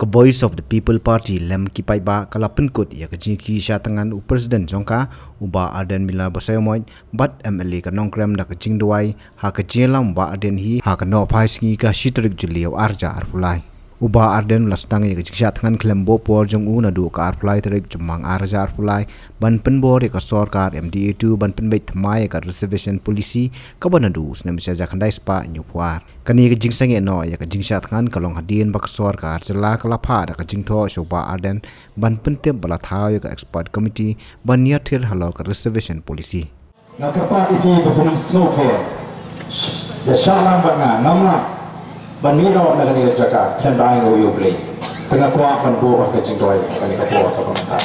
Ke Voice of the People Party lem kipai ba kalapun kut ya ke jiki sya tangan u President jongka uba aden mila bosayomoy bat MLA ka nongkrem da ke jingduai ha ke jelam ba aden hi ha ke no phaisngi ka sitrik juliaw arja arpulai uba aden lastang ya ke sya tangan klembo por jong u na du ka arpulai terik jemang arja arpulai ban penbor ka sorkar MDA2 ban penbei thmai ka reservation policy ka banadu snam sya jakhandai spa nyupuar kani ke jingsang no ya ke jingsya tangan kalong hadien bak sorkar sela kalapha da ke jingtho soba arden ban pentem bala thaw ya ke expert committee ban nya thil halor ka reservation policy na kapati ji bosnam snowfall ya shalam bana namna ban ni ro na ke jaka khandai no yo play tengah ko akan bo ke jingtoi kani ka bo ka pamta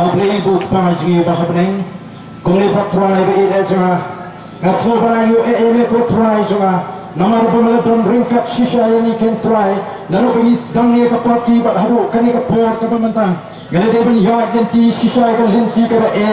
abni bu paji bahabneng komni patrona be eja Naslo bana yo eme ko try jonga namar bamla don ringkat shisha yani can try naro bini sangye ka party ba haru kani ka por ka bamanta gale de ban yo identity shisha ka linti ka ba e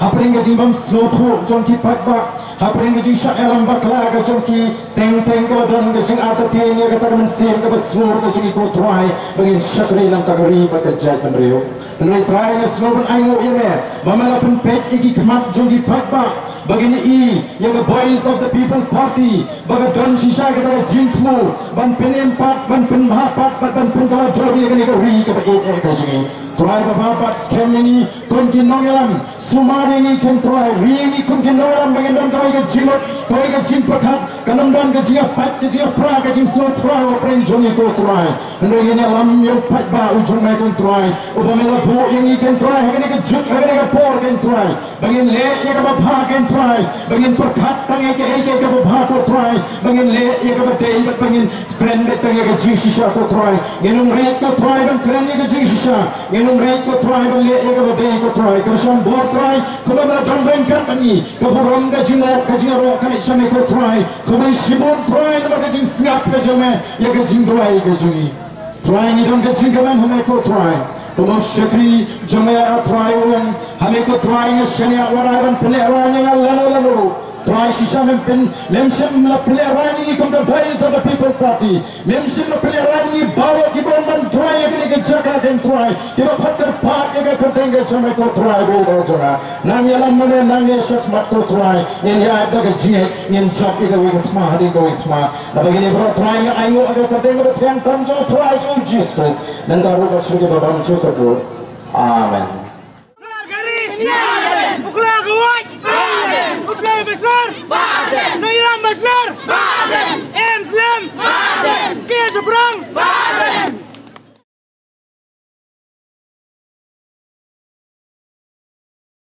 hapring ka jimbam slow tho jonki pat ba hapring ka ji sha elam ba kala ka jonki teng teng ka don ka jing ata te ne ka tarman sem ka basur ka ji ko try bagin shakri lam tagari ba ka jaj ban reo nai try naslo ban ai no eme bamla pun pet igi khmat jonki pat ba Bagini I, yaga Voice of the People Party, baga don shisha kita jintmu, ban pin empat, ban pin hapat, ban pin kalau jori yaga ri ke eh kasih. Try bapa scam ini, kon ki nongelam, sumari ini kon try, ri ini kon ki nongelam bagin don kau yaga jingot, kau yaga jin perkat, kanam don ke jia pat, ke jia pra, ke jin so try, orang joni kon try. Nol ini lam yang pat ba ujung mai kon try, ubah mela bu ini kon try, yaga ni ke jut, yaga ni ke por kon try, bagin le yaga bapa kon try. Bangin perkat tangi ke bubha ko try bangin le ye ka batei bangin kren me tangi ke jisha ko try yenum re ko try bang kren ye ke jisha yenum re ko try bang le ye ka batei ko try krisham bor try kuma mera dam bang kan bani ka buram ka jina ka jiro ka shame ko try kuma shibon try na ka jin snap ka jame ye ka jin try ka jui try ni dam ka jin ka man hame ko try Umar Syakri Jemaah Tryum, kami ko trying senia waraban penerang yang lalu-lalu. Try sisa mempin, memsim la penerang ini kepada Voice of the People Party. Memsim la penerang ini bawa kibon dan try yang ini kejaga dan try. Kita fakir pak yang ketinggal Jemaah ko try boleh juga. Nang yang lama nangnya syakmat ko try. Yang ada kejiat, yang job yang wikma hari wikma. Tapi ini baru try yang aingu agak ketinggal tiang tanjau try juga justice. Dan taruh kasih ke dalam cukup dulu. Amin. Luar kiri, baden. Bukan kuat, baden. Bukan besar, baden. Noilam besar, baden. Emslam, baden. Kia seberang, baden.